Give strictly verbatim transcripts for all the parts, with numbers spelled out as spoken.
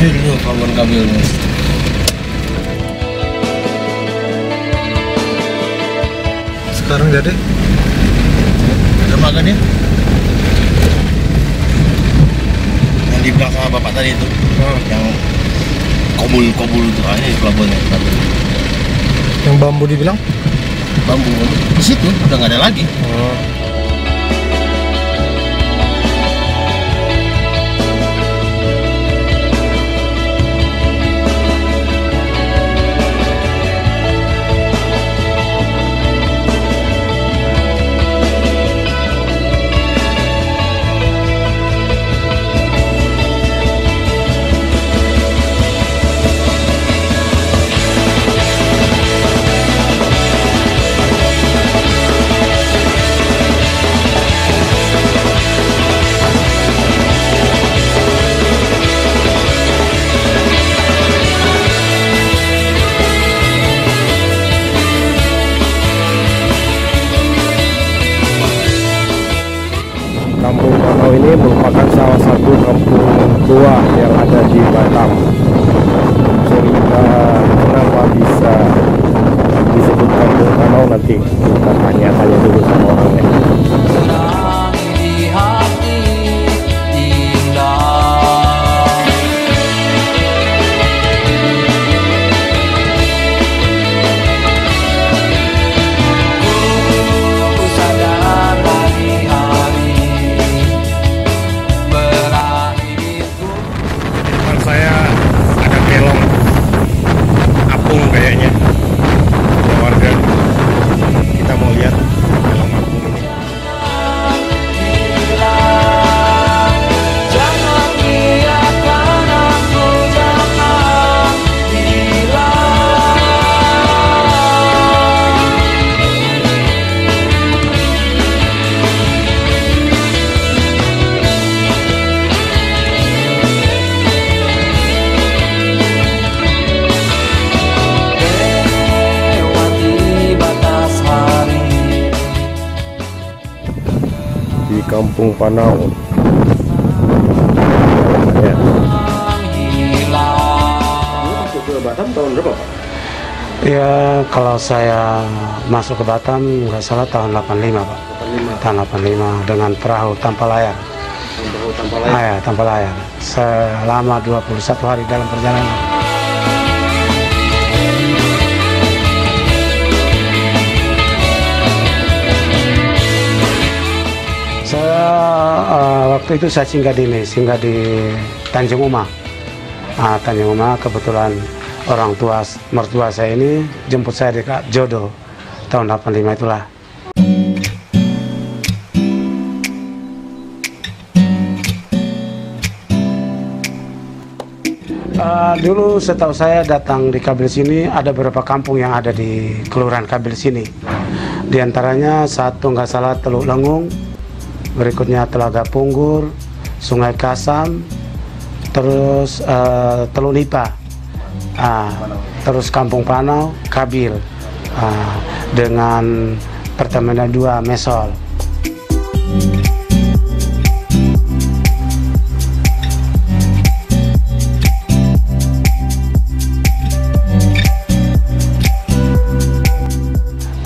kecil dulu bangun kabilnya. Sekarang jadi ada makan ya? Yang di belakang bapak tadi itu, oh. Yang kobul-kobul itu aja di pelabuhannya. Yang bambu dibilang? Bambu di situ udah nggak ada lagi. Oh. Kampung Panau ini merupakan salah satu kampung tua yang ada di Batam, sehingga kenapa bisa disebut Kampung Panau nanti kita tanya-tanya dulu sama orangnya. Kampung Panau ya. Masuk ke Batam tahun berapa Pak? Ya kalau saya masuk ke Batam nggak salah tahun delapan lima Pak. delapan lima. Tahun delapan lima dengan perahu tanpa layar. Perahu tanpa layar? Ah, ya, tanpa layar. Selama dua puluh satu hari dalam perjalanan. Uh, waktu itu saya singgah di ini, singgah di Tanjung Uma. Uh, Tanjung Uma kebetulan orang tua mertua saya ini jemput saya di Jodoh tahun delapan lima itulah. Uh, dulu setahu saya datang di Kabil Sini ada beberapa kampung yang ada di kelurahan Kabil Sini. Di antaranya satu nggak salah Teluk Lenggung. Berikutnya Telaga Punggur, Sungai Kasam, terus uh, Telunipa, uh, terus Kampung Panau, Kabil, uh, dengan Pertamina dua Mesol.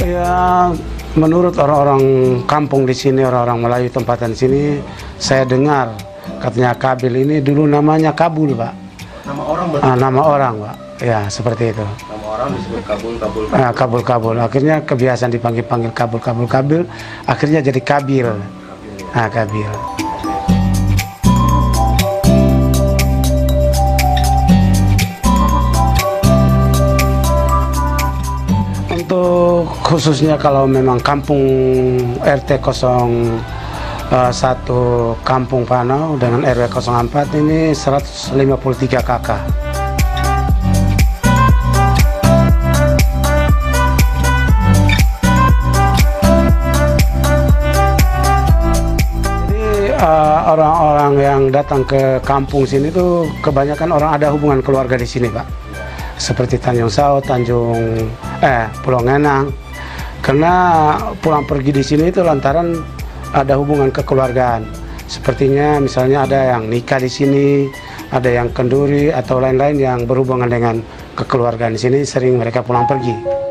Ya. Menurut orang-orang kampung di sini, orang-orang Melayu tempatan sini, saya dengar katanya Kabil ini dulu namanya Kabul, Pak. Nama orang berarti? Ah, nama orang, Pak. Ya, seperti itu. Nama orang disebut Kabul, Kabul, Kabul. Nah, Kabul, Kabul. Akhirnya kebiasaan dipanggil-panggil Kabul, Kabul, Kabil. Akhirnya jadi Kabil. Kabil. Ah, Kabil. Untuk khususnya kalau memang kampung R T nol satu Kampung Panau dengan R W nol empat ini seratus lima puluh tiga K K. Jadi orang-orang uh, yang datang ke kampung sini tuh kebanyakan orang ada hubungan keluarga di sini, Pak. Seperti Tanjung Sao, Tanjung eh Pulau Ngenang. Karena pulang pergi di sini itu lantaran ada hubungan kekeluargaan. Sepertinya misalnya ada yang nikah di sini, ada yang kenduri atau lain-lain yang berhubungan dengan kekeluargaan di sini, sering mereka pulang pergi.